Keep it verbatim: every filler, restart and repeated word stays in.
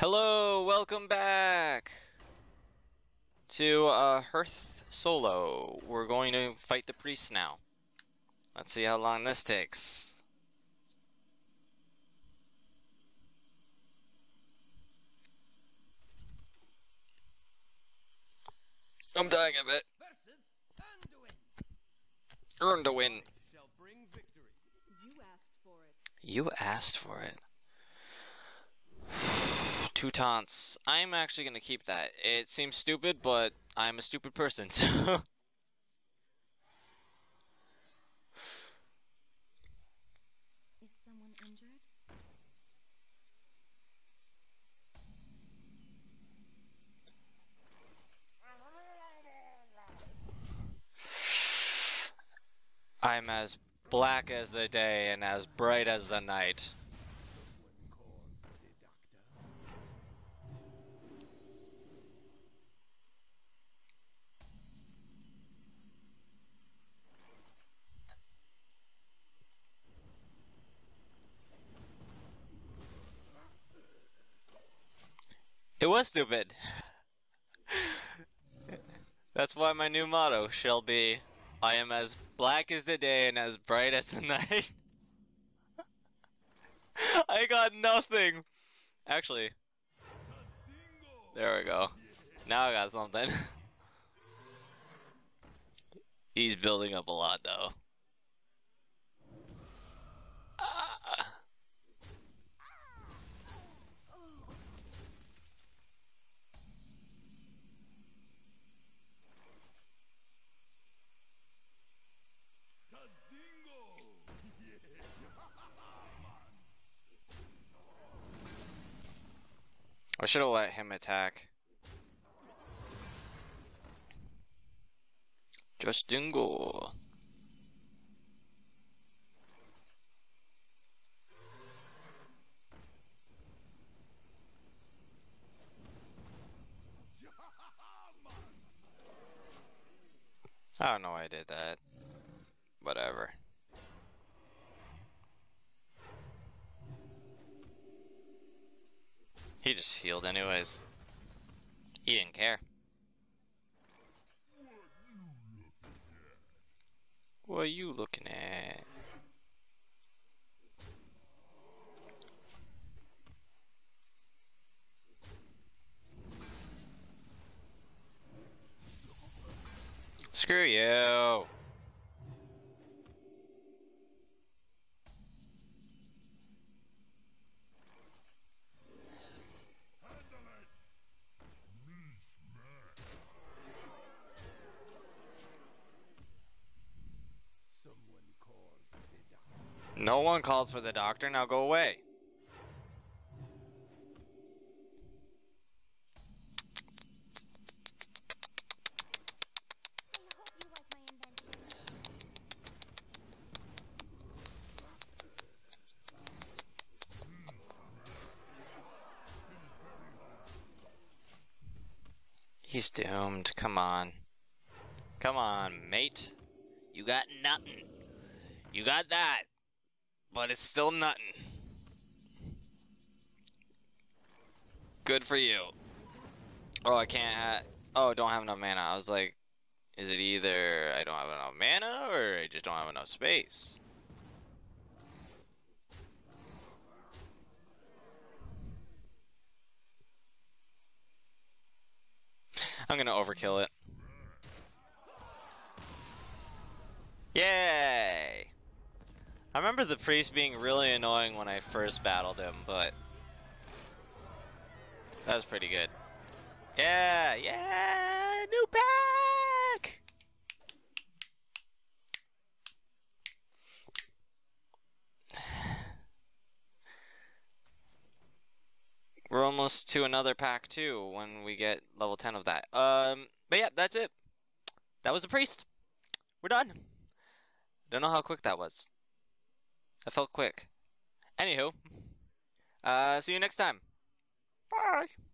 Hello, welcome back to uh, Hearth Solo. We're going to fight the Priest now. Let's see how long this takes. I'm dying a bit. Earn to win. You asked for it. You asked for it. Two taunts. I'm actually going to keep that. It seems stupid, but I'm a stupid person, so... Is someone injured? I'm as black as the day and as bright as the night. It was stupid. That's why my new motto shall be, I am as black as the day and as bright as the night. I got nothing. Actually, there we go. Now I got something. He's building up a lot though. Ah. I should have let him attack. Just dingle. I don't know why I did that. Whatever. He just healed anyways. He didn't care. What are you looking at? Screw you. No one called for the doctor, now go away. I hope you like my invention. He's doomed, come on. Come on, mate. You got nothing. You got that. But it's still nothing. Good for you. Oh, I can't. Ha oh, don't have enough mana. I was like, is it either I don't have enough mana or I just don't have enough space? I'm gonna overkill it. Yay! I remember the priest being really annoying when I first battled him, but that was pretty good. Yeah, yeah, new pack! We're almost to another pack too when we get level ten of that. Um, but yeah, that's it. That was the priest. We're done. Don't know how quick that was. I felt quick. Anywho, uh, see you next time. Bye.